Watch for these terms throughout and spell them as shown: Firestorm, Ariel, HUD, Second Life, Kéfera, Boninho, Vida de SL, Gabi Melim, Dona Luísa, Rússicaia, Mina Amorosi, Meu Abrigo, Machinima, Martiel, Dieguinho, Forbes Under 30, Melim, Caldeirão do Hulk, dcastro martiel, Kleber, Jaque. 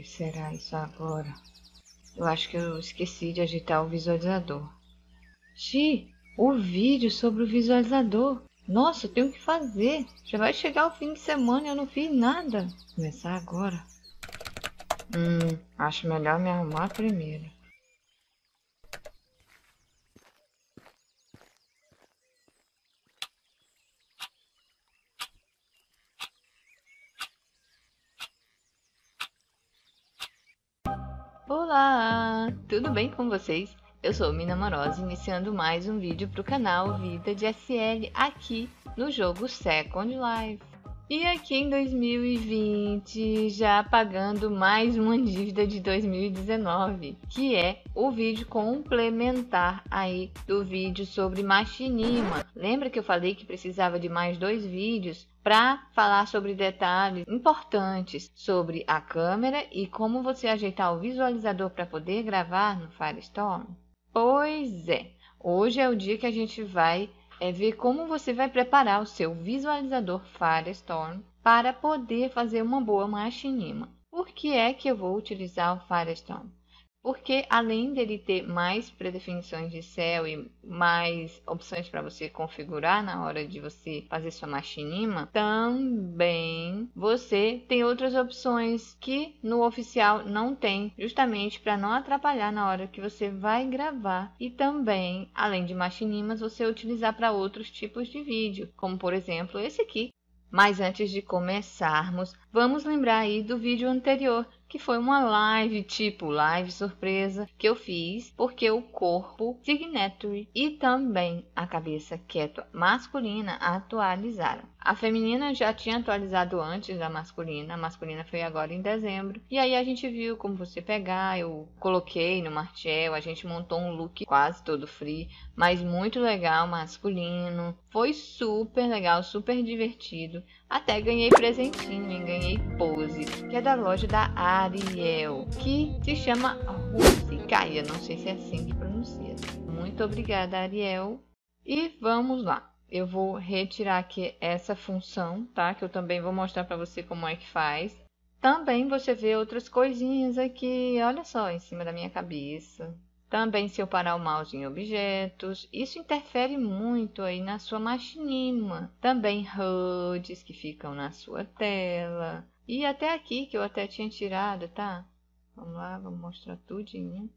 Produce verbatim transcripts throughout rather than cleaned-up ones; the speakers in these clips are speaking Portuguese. que será isso agora? Eu acho que eu esqueci de agitar o visualizador. Xi, o vídeo sobre o visualizador. Nossa, eu tenho que fazer. Já vai chegar o fim de semana e eu não fiz nada. Vou começar agora. Hum, acho melhor me arrumar primeiro. Olá, tudo bem com vocês? Eu sou Mina Amorosi, iniciando mais um vídeo para o canal Vida de S L aqui no jogo Second Life. E aqui em dois mil e vinte, já pagando mais uma dívida de dois mil e dezenove, que é o vídeo complementar aí do vídeo sobre Machinima. Lembra que eu falei que precisava de mais dois vídeos para falar sobre detalhes importantes sobre a câmera e como você ajeitar o visualizador para poder gravar no Firestorm? Pois é, hoje é o dia que a gente vai é, ver como você vai preparar o seu visualizador Firestorm para poder fazer uma boa machinima. Por que é que eu vou utilizar o Firestorm? Porque além dele ter mais predefinições de céu e mais opções para você configurar na hora de você fazer sua machinima, também você tem outras opções que no oficial não tem, justamente para não atrapalhar na hora que você vai gravar. E também, além de machinimas, você utilizar para outros tipos de vídeo, como por exemplo esse aqui. Mas antes de começarmos, vamos lembrar aí do vídeo anterior, que foi uma live, tipo live surpresa, que eu fiz porque o corpo signatory e também a cabeça quieto masculina atualizaram. A feminina já tinha atualizado antes da masculina, a masculina foi agora em dezembro. E aí a gente viu como você pegar, eu coloquei no Martiel, a gente montou um look quase todo free, mas muito legal, masculino. Foi super legal, super divertido. Até ganhei presentinho e ganhei pose, que é da loja da Ariel, que se chama Rússicaia, não sei se é assim que pronuncia. Muito obrigada, Ariel. E vamos lá, eu vou retirar aqui essa função, tá? Que eu também vou mostrar para você como é que faz. Também você vê outras coisinhas aqui, olha só, em cima da minha cabeça. Também se eu parar o mouse em objetos, isso interfere muito aí na sua machinima. Também H U Ds que ficam na sua tela. E até aqui, que eu até tinha tirado, tá? Vamos lá, vou mostrar tudinho.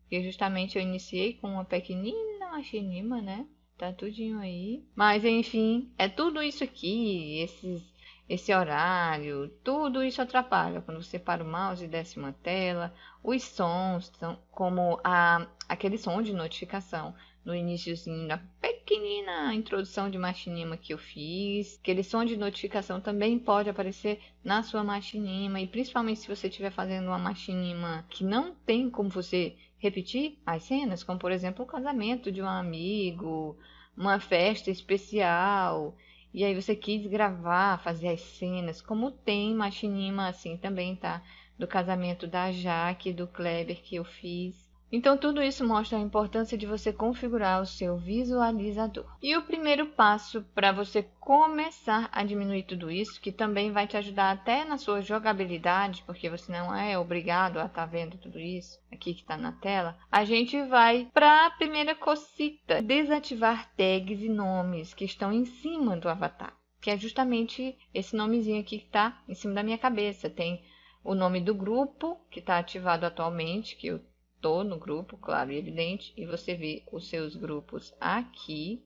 Porque justamente eu iniciei com uma pequenina machinima, né? Tá tudinho aí. Mas enfim, é tudo isso aqui, esses... Esse horário, tudo isso atrapalha. Quando você para o mouse e desce uma tela, os sons são como a, aquele som de notificação no iniciozinho da pequenina introdução de machinima que eu fiz. Aquele som de notificação também pode aparecer na sua machinima, e principalmente se você estiver fazendo uma machinima que não tem como você repetir as cenas, como por exemplo o casamento de um amigo, uma festa especial. E aí você quis gravar, fazer as cenas, como tem machinima assim também, tá? Do casamento da Jaque e do Kleber que eu fiz. Então tudo isso mostra a importância de você configurar o seu visualizador. E o primeiro passo para você começar a diminuir tudo isso, que também vai te ajudar até na sua jogabilidade, porque você não é obrigado a estar vendo tudo isso aqui que está na tela, a gente vai para a primeira cosita, desativar tags e nomes que estão em cima do avatar, que é justamente esse nomezinho aqui que está em cima da minha cabeça. Tem o nome do grupo, que está ativado atualmente, que eu estou no grupo, claro e evidente, e você vê os seus grupos aqui.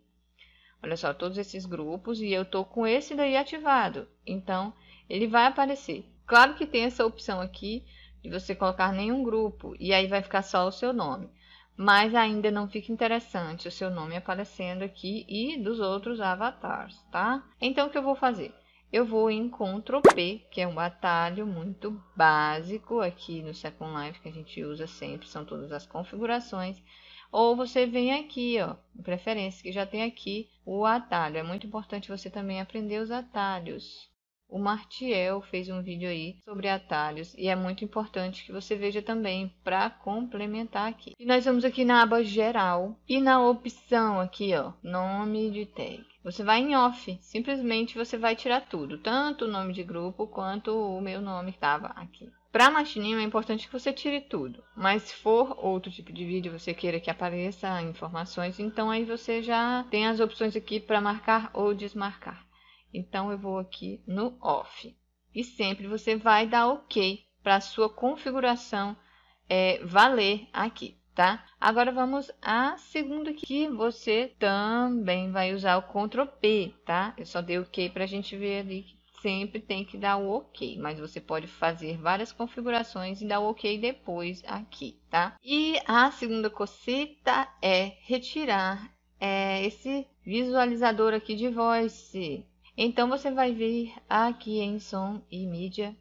Olha só, todos esses grupos, e eu estou com esse daí ativado, então ele vai aparecer. Claro que tem essa opção aqui de você colocar nenhum grupo, e aí vai ficar só o seu nome. Mas ainda não fica interessante o seu nome aparecendo aqui e dos outros avatars, tá? Então o que eu vou fazer? Eu vou em control P, que é um atalho muito básico aqui no Second Life, que a gente usa sempre, são todas as configurações. Ou você vem aqui, ó, em preferência, que já tem aqui o atalho. É muito importante você também aprender os atalhos. O Martiel fez um vídeo aí sobre atalhos, e é muito importante que você veja também para complementar aqui. E nós vamos aqui na aba geral, e na opção aqui, ó, nome de tag. Você vai em off, simplesmente você vai tirar tudo, tanto o nome de grupo quanto o meu nome que estava aqui. Para Machinima é importante que você tire tudo, mas se for outro tipo de vídeo você queira que apareça informações, então aí você já tem as opções aqui para marcar ou desmarcar. Então eu vou aqui no off. E sempre você vai dar OK para a sua configuração é, valer aqui, tá? Agora vamos à segunda que você também vai usar o control P, tá? Eu só dei OK para a gente ver ali que sempre tem que dar o OK, mas você pode fazer várias configurações e dar o OK depois aqui, tá? E a segunda cosita é retirar é, esse visualizador aqui de voice. Então, você vai vir aqui em som e mídia,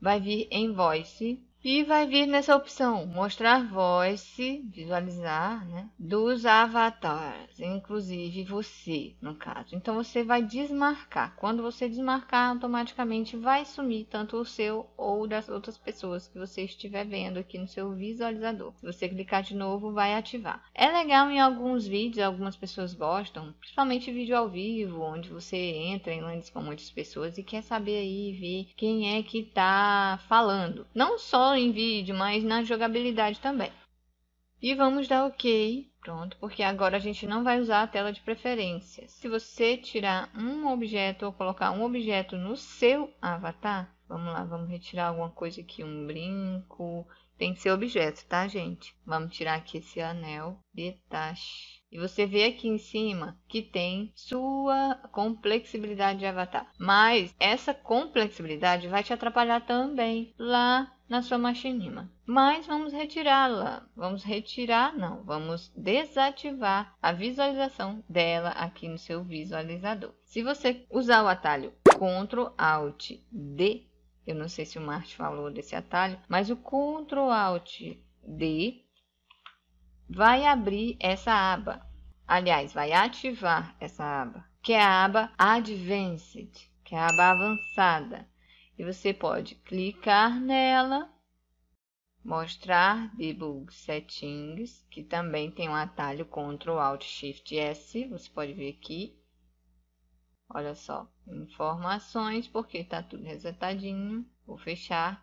vai vir em voice e vai vir nessa opção mostrar voice, visualizar, né, dos avatars, inclusive você, no caso. Então, você vai desmarcar. Quando você desmarcar, automaticamente vai sumir tanto o seu ou das outras pessoas que você estiver vendo aqui no seu visualizador. Se você clicar de novo, vai ativar. É legal em alguns vídeos, algumas pessoas gostam, principalmente vídeo ao vivo, onde você entra em lives com muitas pessoas e quer saber aí, ver quem é que tá falando. Não só em vídeo, mas na jogabilidade também. E vamos dar OK. Pronto, porque agora a gente não vai usar a tela de preferências. Se você tirar um objeto ou colocar um objeto no seu avatar, vamos lá, vamos retirar alguma coisa aqui, um brinco, tem que ser objeto, tá, gente? Vamos tirar aqui esse anel, detalhe. E você vê aqui em cima que tem sua complexibilidade de avatar. Mas essa complexibilidade vai te atrapalhar também lá na sua Machinima. Mas vamos retirá-la. Vamos retirar, não. Vamos desativar a visualização dela aqui no seu visualizador. Se você usar o atalho control alt D, eu não sei se o Marte falou desse atalho, mas o control alt D... vai abrir essa aba, aliás, vai ativar essa aba, que é a aba Advanced, que é a aba avançada. E você pode clicar nela, mostrar Debug Settings, que também tem um atalho control alt shift S, você pode ver aqui. Olha só, informações, porque está tudo resetadinho, vou fechar.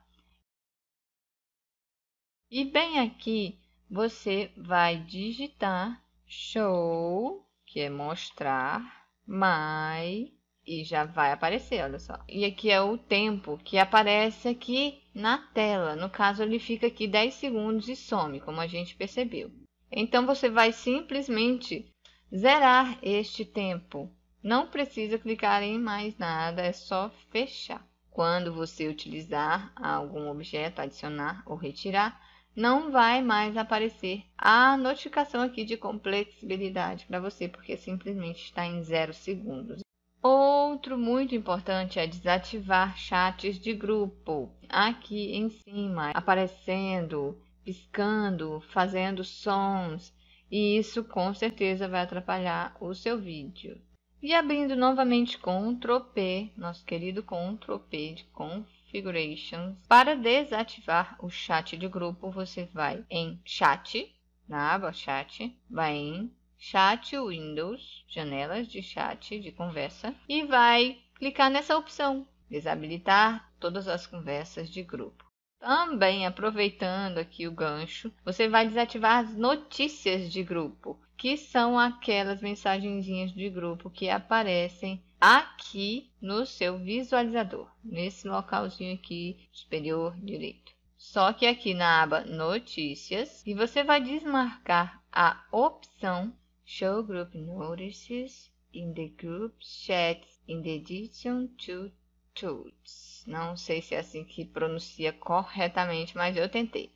E bem aqui, você vai digitar show, que é mostrar, my, e já vai aparecer, olha só. E aqui é o tempo que aparece aqui na tela. No caso, ele fica aqui dez segundos e some, como a gente percebeu. Então, você vai simplesmente zerar este tempo. Não precisa clicar em mais nada, é só fechar. Quando você utilizar algum objeto, adicionar ou retirar, não vai mais aparecer a notificação aqui de complexibilidade para você, porque simplesmente está em zero segundos. Outro muito importante é desativar chats de grupo. Aqui em cima, aparecendo, piscando, fazendo sons. E isso com certeza vai atrapalhar o seu vídeo. E abrindo novamente control P, nosso querido control P de conf. Para desativar o chat de grupo, você vai em chat, na aba chat, vai em chat windows, janelas de chat, de conversa, e vai clicar nessa opção, desabilitar todas as conversas de grupo. Também, aproveitando aqui o gancho, você vai desativar as notícias de grupo, que são aquelas mensagenzinhas de grupo que aparecem aqui no seu visualizador, nesse localzinho aqui superior direito. Só que aqui na aba Notícias, e você vai desmarcar a opção Show Group Notices in the Group Chats in the addition to Tools. Não sei se é assim que pronuncia corretamente, mas eu tentei.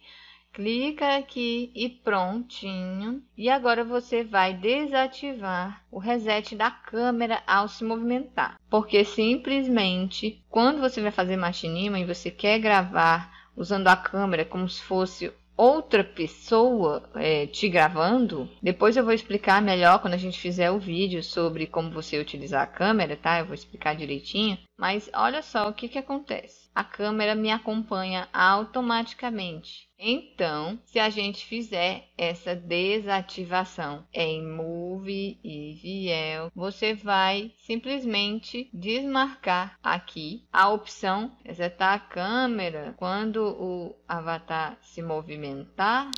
Clica aqui e prontinho. E agora você vai desativar o reset da câmera ao se movimentar. Porque simplesmente, quando você vai fazer Machinima e você quer gravar usando a câmera como se fosse outra pessoa é, te gravando, depois eu vou explicar melhor quando a gente fizer o vídeo sobre como você utilizar a câmera, tá? Eu vou explicar direitinho. Mas olha só o que que acontece. A câmera me acompanha automaticamente. Então, se a gente fizer essa desativação em Move e Viel, você vai simplesmente desmarcar aqui a opção resetar a câmera. Quando o avatar se movimentar,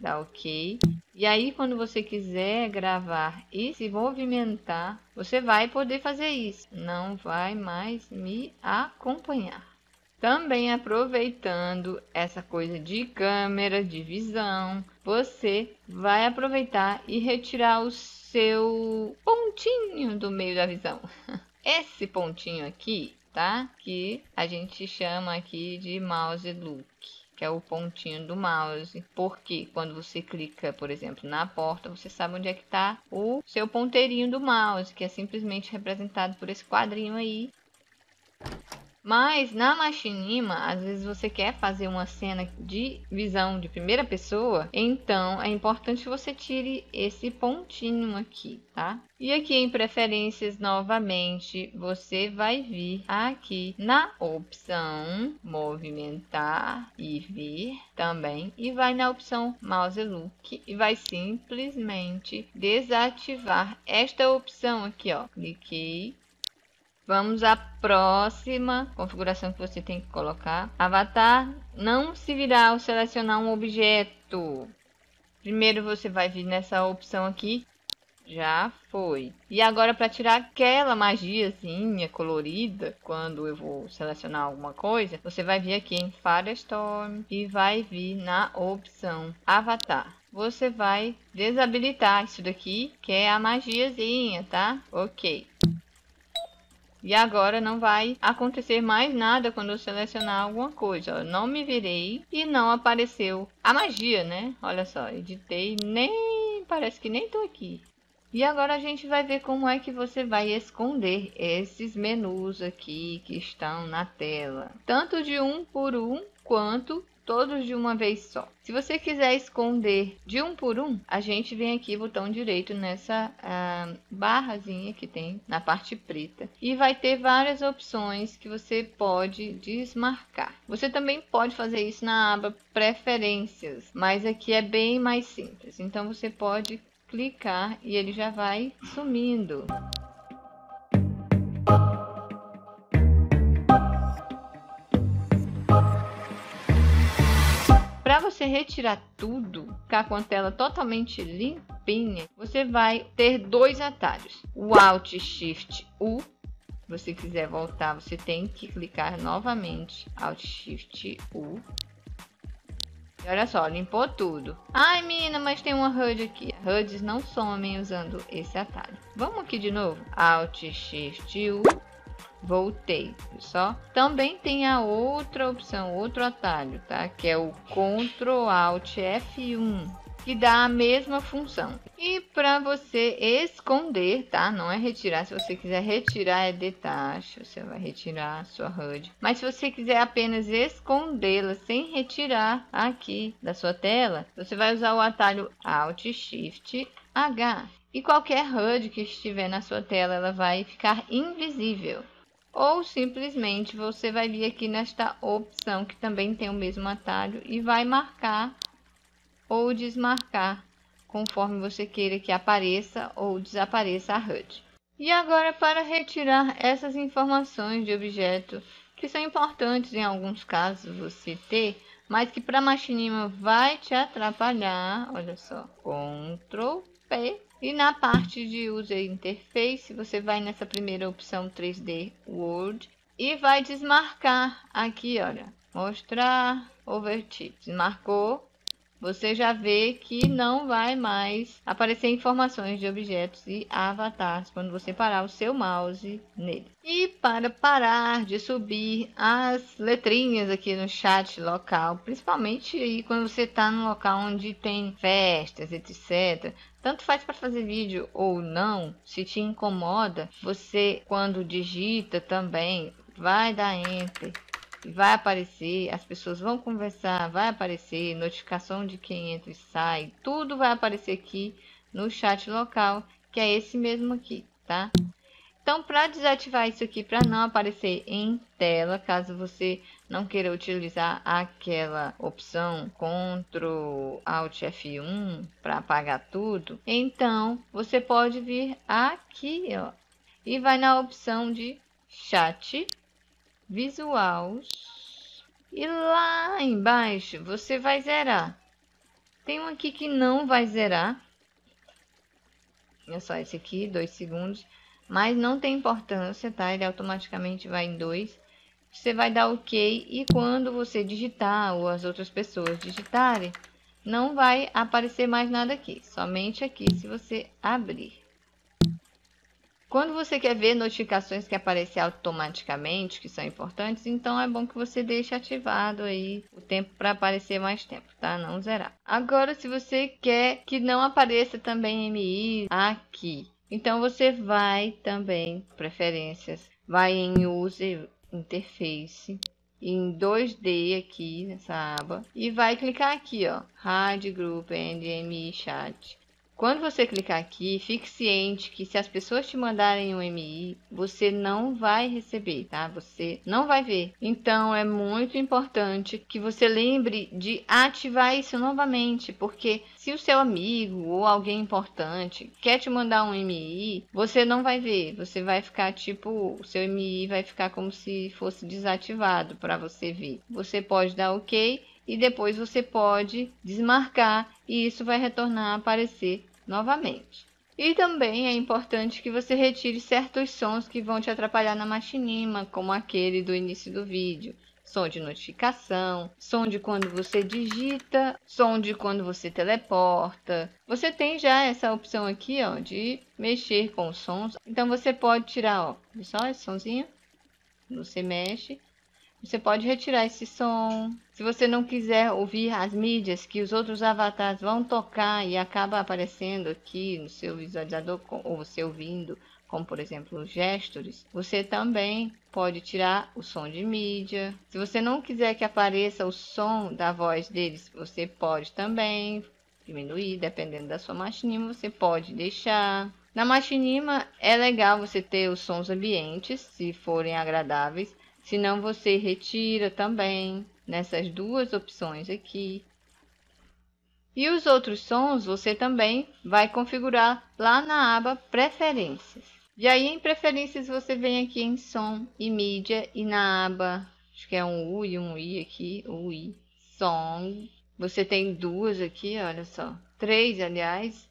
dá OK. E aí, quando você quiser gravar e se movimentar, você vai poder fazer isso. Não vai mais me acompanhar. Também aproveitando essa coisa de câmera, de visão, você vai aproveitar e retirar o seu pontinho do meio da visão. Esse pontinho aqui, tá? Que a gente chama aqui de mouse look, que é o pontinho do mouse. Porque quando você clica, por exemplo, na porta, você sabe onde é que tá o seu ponteirinho do mouse, que é simplesmente representado por esse quadrinho aí. Mas na Machinima, às vezes você quer fazer uma cena de visão de primeira pessoa, então é importante que você tire esse pontinho aqui, tá? E aqui em preferências, novamente, você vai vir aqui na opção movimentar e vir também, e vai na opção mouse look e vai simplesmente desativar esta opção aqui, ó. Cliquei. Vamos à próxima configuração que você tem que colocar. Avatar não se virá ao selecionar um objeto. Primeiro você vai vir nessa opção aqui. Já foi. E agora, para tirar aquela magiazinha colorida, quando eu vou selecionar alguma coisa, você vai vir aqui em Firestorm e vai vir na opção Avatar. Você vai desabilitar isso daqui, que é a magiazinha, tá? Ok. E agora não vai acontecer mais nada quando eu selecionar alguma coisa. Ó, não me virei e não apareceu a magia, né? Olha só, editei, nem parece que nem tô aqui. E agora a gente vai ver como é que você vai esconder esses menus aqui que estão na tela. Tanto de um por um, quanto todos de uma vez só. Se você quiser esconder de um por um, a gente vem aqui, botão direito, nessa ah, barrazinha que tem na parte preta. E vai ter várias opções que você pode desmarcar. Você também pode fazer isso na aba Preferências, mas aqui é bem mais simples. Então você pode clicar e ele já vai sumindo. Para você retirar tudo, ficar com a tela totalmente limpinha, você vai ter dois atalhos. O Alt Shift U. Se você quiser voltar, você tem que clicar novamente. Alt Shift U. E olha só, limpou tudo. Ai, mina, mas tem uma H U D aqui. H U Ds não somem usando esse atalho. Vamos aqui de novo. Alt Shift U. Voltei, só. Também tem a outra opção, outro atalho, tá? Que é o control alt F um, que dá a mesma função. E para você esconder, tá? Não é retirar. Se você quiser retirar, é detach. Você vai retirar a sua H U D. Mas se você quiser apenas escondê-la sem retirar aqui da sua tela, você vai usar o atalho alt shift H. E qualquer H U D que estiver na sua tela, ela vai ficar invisível. Ou simplesmente você vai vir aqui nesta opção que também tem o mesmo atalho e vai marcar ou desmarcar conforme você queira que apareça ou desapareça a H U D. E agora, para retirar essas informações de objeto que são importantes em alguns casos você ter, mas que para Machinima vai te atrapalhar, olha só, control P. E na parte de User Interface, você vai nessa primeira opção três D World e vai desmarcar aqui, olha, mostrar overtip. Desmarcou, você já vê que não vai mais aparecer informações de objetos e avatares quando você parar o seu mouse nele. E para parar de subir as letrinhas aqui no chat local, principalmente aí quando você está no local onde tem festas, etcétera, tanto faz para fazer vídeo ou não, se te incomoda, você quando digita também vai dar enter, vai aparecer, as pessoas vão conversar, vai aparecer notificação de quem entra e sai, tudo vai aparecer aqui no chat local, que é esse mesmo aqui, tá? Então, para desativar isso aqui, para não aparecer em tela, caso você não queira utilizar aquela opção control alt F um para apagar tudo, então você pode vir aqui, ó, e vai na opção de chat, visuals, e lá embaixo você vai zerar. Tem um aqui que não vai zerar, é só esse aqui, dois segundos. Mas não tem importância, tá? Ele automaticamente vai em dois. Você vai dar OK e quando você digitar ou as outras pessoas digitarem, não vai aparecer mais nada aqui. Somente aqui se você abrir. Quando você quer ver notificações que aparecem automaticamente, que são importantes, então é bom que você deixe ativado aí o tempo para aparecer mais tempo, tá? Não zerar. Agora, se você quer que não apareça também M I aqui, então, você vai também, preferências, vai em User Interface, em dois D aqui nessa aba, e vai clicar aqui, ó, H U D, Group, and M I, Chat. Quando você clicar aqui, fique ciente que se as pessoas te mandarem um M I, você não vai receber, tá? Você não vai ver. Então, é muito importante que você lembre de ativar isso novamente, porque se o seu amigo ou alguém importante quer te mandar um M I, você não vai ver. Você vai ficar tipo, o seu M I vai ficar como se fosse desativado para você ver. Você pode dar OK e depois você pode desmarcar e isso vai retornar a aparecer novamente. E também é importante que você retire certos sons que vão te atrapalhar na Machinima, como aquele do início do vídeo. Som de notificação, som de quando você digita, som de quando você teleporta. Você tem já essa opção aqui, ó, de mexer com sons. Então você pode tirar, ó, só esse sonzinho, você mexe. Você pode retirar esse som. Se você não quiser ouvir as mídias que os outros avatares vão tocar e acaba aparecendo aqui no seu visualizador ou você ouvindo, como por exemplo os gestures, você também pode tirar o som de mídia. Se você não quiser que apareça o som da voz deles, você pode também diminuir, dependendo da sua Machinima, você pode deixar. Na Machinima é legal você ter os sons ambientes, se forem agradáveis. Senão você retira também nessas duas opções aqui. E os outros sons você também vai configurar lá na aba Preferências. E aí em Preferências você vem aqui em Som e Mídia e na aba, acho que é um U e um I aqui, U I, Som. Você tem duas aqui, olha só, três aliás,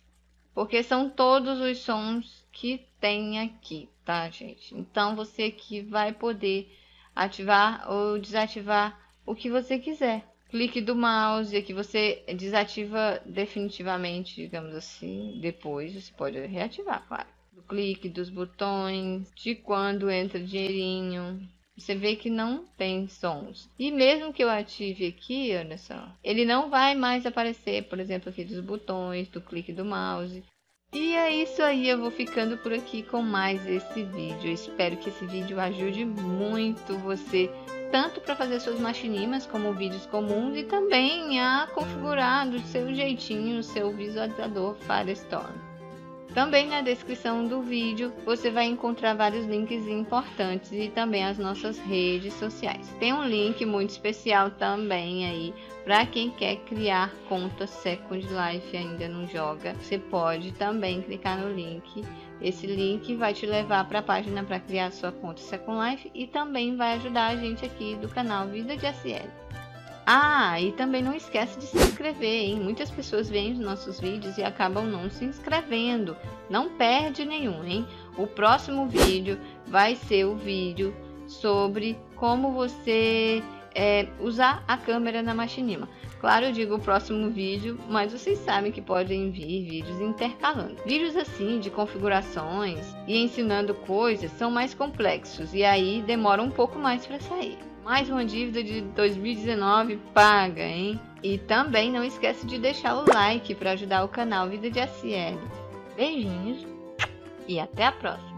porque são todos os sons que tem aqui, tá gente? Então você aqui vai poder ativar ou desativar o que você quiser. Clique do mouse, aqui você desativa definitivamente, digamos assim, depois você pode reativar, claro. O clique dos botões, de quando entra dinheirinho, você vê que não tem sons. E mesmo que eu ative aqui, olha só, ele não vai mais aparecer, por exemplo, aqui dos botões, do clique do mouse. E é isso aí, eu vou ficando por aqui com mais esse vídeo. Eu espero que esse vídeo ajude muito você, tanto para fazer suas machinimas como vídeos comuns e também a configurar do seu jeitinho o seu visualizador Firestorm. Também na descrição do vídeo você vai encontrar vários links importantes e também as nossas redes sociais. Tem um link muito especial também aí para quem quer criar conta Second Life e ainda não joga. Você pode também clicar no link. Esse link vai te levar para a página para criar sua conta Second Life e também vai ajudar a gente aqui do canal Vida de S L. Ah, e também não esquece de se inscrever, hein? Muitas pessoas veem os nossos vídeos e acabam não se inscrevendo. Não perde nenhum, hein? O próximo vídeo vai ser o vídeo sobre como você é, usar a câmera na Machinima. Claro, eu digo o próximo vídeo, mas vocês sabem que podem vir vídeos intercalando. Vídeos assim, de configurações e ensinando coisas, são mais complexos e aí demora um pouco mais para sair. Mais uma dívida de dois mil e dezenove paga, hein? E também não esquece de deixar o like para ajudar o canal Vida de S L. Beijinhos e até a próxima!